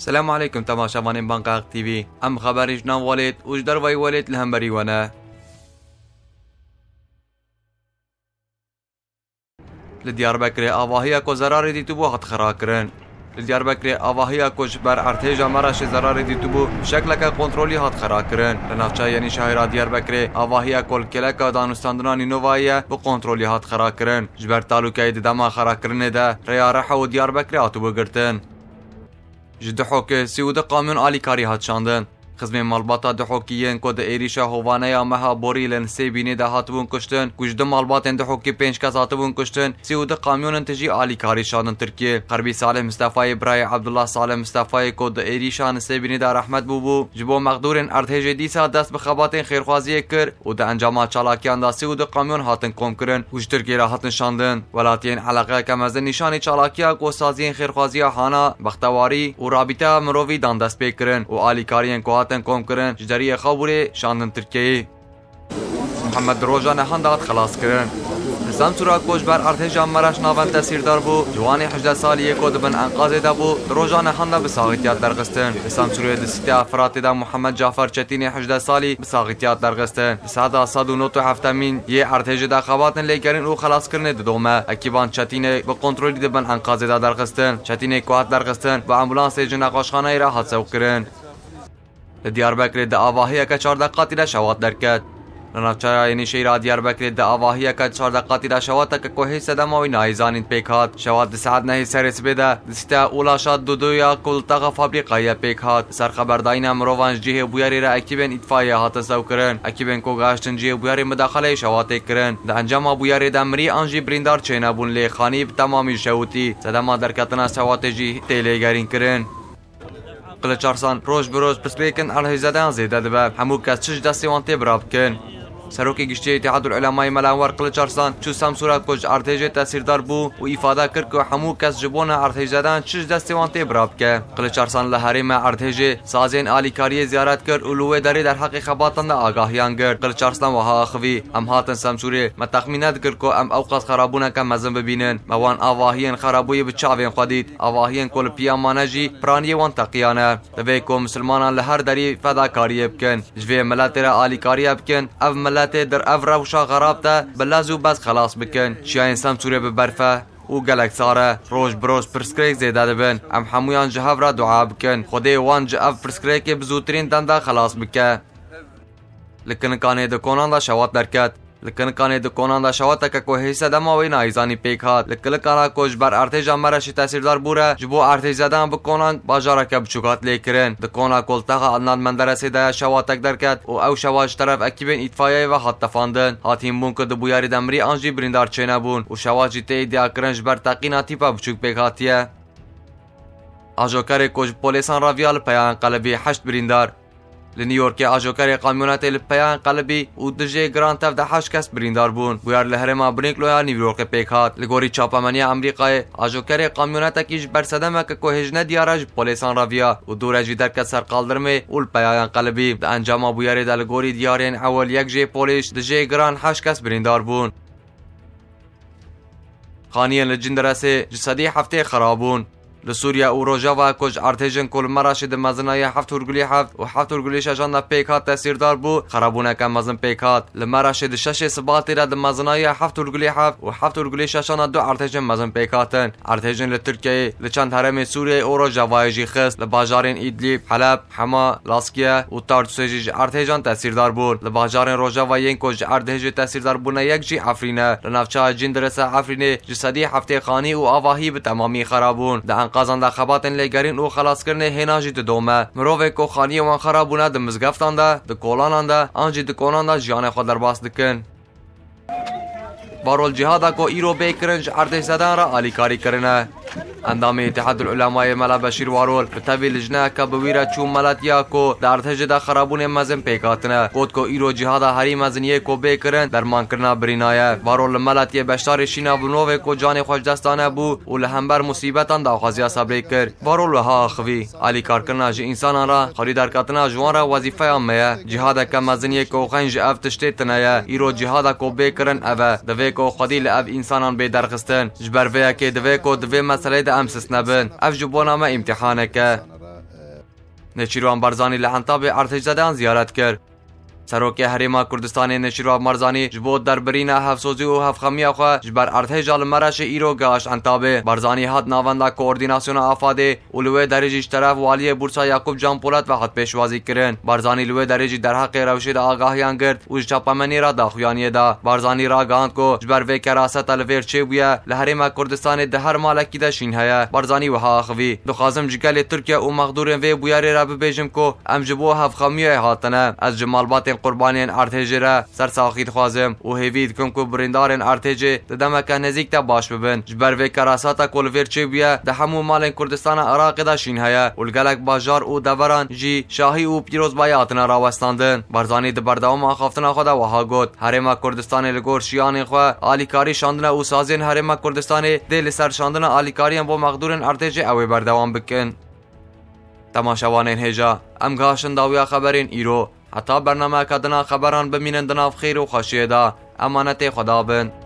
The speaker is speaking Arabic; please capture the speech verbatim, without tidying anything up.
السلام عليكم تماشاوانين بانقاق تي في. ام خبري جنان وليت وجدر وي وليت لهم بريوانا لدياربكر اواهيا كو زراري دي تبو هات خراكرن لدياربكر اواهيا كو جبر ارتيجا مراش زراري دي تبو شكلك كنترولي هات خراكرن لنافشا يعني شهر دياربكر اواهيا كل كلكا دانستاندراني نوفايا بو كنترولي هات خراكرن جبر تالوكاي دما خراكرن دا ريا رحو دياربكر اتبو غرتن جدحوك سيود قانون علي كاري هاتشاندن خزمه مالباتا دحوكيين كود ايريشا هوانيا مها بوريلن سيبيني ده هاتبون كشتن كوجد مالباتن دحوكي بينش كاز هاتبون كشتن سيود قانون تجي علي كاري شاندن تركي قربي صالح مصطفى ابراهيم عبد الله صالح مصطفى كود ايريشا سيبيني ده رحمت بوبو جبو مقدورن ارتهجي ديسا دست بخباتن خيرخوازي كر وده انجام چالاكيان ده سيود قانون هاتن قوم كرن وج تركي را هاتن شاندن ولاتين علاقه كمازن نشاني چالاكيا كو سازين خيرخوازي هانا بختواري ورابطه مروي داندست بكرن وعلي كاريين كو كوم كرن جدارية خابوري شاندن تركيي محمد روجان هندات خلاص كرن نظام سوراكوش بر ارتجام مراش ناوان تسير دار بو جواني حجده ساليه كود بن انقاذ دا بو روجان هندا بساغيتيات درغستن نظام سوريه دسته افراد دا محمد جعفر چتيني حجده سالي بساغيتيات درغستن ساده صد و نوتو هفتمين يه ارتج دا خباتن ليكرن او خلاص كرن ددومه اكيبان چتيني به كنترول دي بن انقاذ دا درغستن چتيني كوات درغستن با امبولانس جناقاشخانه را حادثه كرن لدياربكر د اواهيا ك چهار دقاتيله شوات درکت لنافچا يعني شيرا دياربكر د اواهيا ك چهار دقاتيله شوات ك کوه صدماوي نايزانين پيكات شوات سعد نه سرس بده دستا اولا شاد دودو يا قلتغ فابريقايا پيكات سر خبرداين مروان جهه بوياري را اكيبن اطفائيه هات سوكرن اكيبن کو گاشتن جهه بوياري مداخله شوات کرن د انجام بوياري د امري انجي بريندار چينابون لي خاني تمامي شوتي صدما درکتنا شوات جي تيليگارين کرن قل چارسان روش بروش پس بیکن الهیزدان زیده دبه همو کس چش دستی وانتی براب کن سروکی گشتی اتحاد العلمای ملانور قل چارسان چو سمسورا کج ارتیجه تاثیردار بو و ایفاده کرد که همو کس جبونه ارتیجدان چش دستی وانتی براب کن قل چارسان لحریم ارتیجه سازین آلیکاری زیارت کرد و لوه داری در حق خباتن آگاهیان کرد قل چارسان وها اخوی ام هاتن سمسوری ما تخمینات کرد که ام اوقات خرابونه که مزن ببینن موان اواهین خرابوی به چاوین خودید اواهین کل پیامانجی پرانی وان تقیانه دوی کو مسلمانان له هر دری فداکاری بکن جوی ملت را آلیکاری بکن او ملت در او روشا غراب تا بلازو بس خلاص بکن چیا انسان سوریه ببرفه و گلک ساره روش بروش پرسکریک زیده دبن ام همویان جهو را دعا بکن خدای وان جهو پرسکریک بزودترین دنده خلاص بکن لکنکانه دکونان دا شوات درکت لکنکانه دکونان دا شوات که کوهیسه دماوی نایزانی پیک هات لکنکانا کوش بر ارتیجا مراش تاثیردار بوره جبو ارتیج زدن بکنان باجاره که بچوکات لیکرن دکونا کلتغ عدنان مندرسه ده شواتک درکت و او شواج طرف اکیبین اطفایه و حتفاندن هاتیم بون که د بویاری دمری انجی بریندار چینه بون و شواجی تی ادعا کرن جبر تقینا تیپا بچوک پیک هاتیه آجوکر کوش پولیسان راویال پیان قلبی هشت بریندار لنيويورك اجوكاري قاميونات البيان قلبي ودجي جراند تاف ده هشت كاس بريندار بون ويار لهرما برينكلويا نيويورك بيكات لغوري چاپامانيا امريكاي اجوكاري قاميوناتا كيش برسدما كوهجنا دياراج بوليسان رافيا ودورج درك سر قالدرمي والبيان قلبي ده انجام ابو ياري ده لغوري ديارين اول يك جي بوليش دجي جراند هشت كاس بريندار بون خانيا لجندراسي جسدي هفته خرابون لسوريا و روجاوا كوج ارتجن كل مراش د مزنايا هفت ورگلي هفت و هفت ورگلي شجان بيكات تاثيردار بو خرابونه كم مزن بيكات لمراش د شش سبات د مزنايا هفت ورگلي هفت و هفت ورگلي شجان دو ارتجن مزن بيكاتن ارتجن لتركيا لچند هرم سوريا و روجاوا جي خس لباجارين ادلب حلب حما لاسكيا و طرطسج ارتجن تاثيردار بو لباجارين روجاوا ين كوج ارتجن تاثيردار بونه يكجي عفرينه لنافچا جندرسه عفرينه جسدي هفته خاني و اواهي بتمامي خرابون قازان دا خباتن لگرین او خلاص کرنه هناجی دومه مروه کو خانی وان خرابونه د مزگفتان دا د کولانان دا انجی د کونان دا جان خود در باس دکن بارول جهادا کو ایرو بیکرنج ارتش زدن را علی کاری کرنه اندام اتحاد العلمای ملا بشیر وارول به تبی لجنه که بویره چون ملاتیا کو د ارتش دا خرابونه مزن پیکاتنه کود کو ایرو جهادا هری مزنیه کو بیکرن درمان کرنا برینایه وارول ملاتیه بشتار شینا بنووه کو جان خوش دستانه بو و لهمبر مصیبتان داخوازیا صبری کرد وارول وها اخوی علی کار کرنا ژ انسانان را خریدارکاتنا جوان را وظیفه امیه جهادا که مزنیه کو خنج افتشته تنایه ایرو جهادا کو بیکرن اوه دوی کو خودی له انسانان به درخستن جبرویه که دوی کو دوی مسئله ام سسنبن اف جبونامه امتحانه که نەچیروان بارزانی لە حەنتابێ ئارتێجزادەیان زیارەت کرد. سەرۆکی هەرێما کوردستانی نەچیروان بارزانی ji bo derberîna hevsozî û hevxemiya xwe ji ber artêja li Meraşê îro geşt Entabê. Barzanî hat navenda koordînasyona Afadê û li wê derê jî ji terav waliyê Bursa Yakup Can Polat ve hat pêşwazî kirin. Barzanî li wê derê jî derheqê rewşê de agahiyan girt û ji çapemenî re daxuyaniyê de. Barzanî ragihand ku ji ber vê keraseta li vê çê bûye li herêma Kurdistanê di her malekî de şîn heye. Barzanî wiha axivî: dixwazim ji gelê Tirkiye û mexdûrên vê bûyerê re bibêjim ku em ji bo hevxemiyayê hatine. Ez ji malbatên قربانین ارتجی را سر ساخی دخوازم و هیوید کن که بریندارین ارتجی ده دمکه نزیک ده باش ببن. جبر وی کراساتا کولویر چی بیه ده همو مالین کردستان عراقی ده شین هیه و لگلک باجار و دوران جی شاهی و پیروز بایاتنا راوستاندن. بارزانی ده بردوام آخافتنا خود وها گوت هرما کردستانی لگور شیانین خواه آلیکاری شاندنه و سازین هرما کردستانی ده لسر شاندنه آلیکارین با مقدورین ارتجی اوی بردوام بکن. تماشاوانین هجا ام گاشن داویا خبرین ایرو حتی برنامه کدنا خبران بمینن دناف خیر و خشیه دا. امانت خدا بند.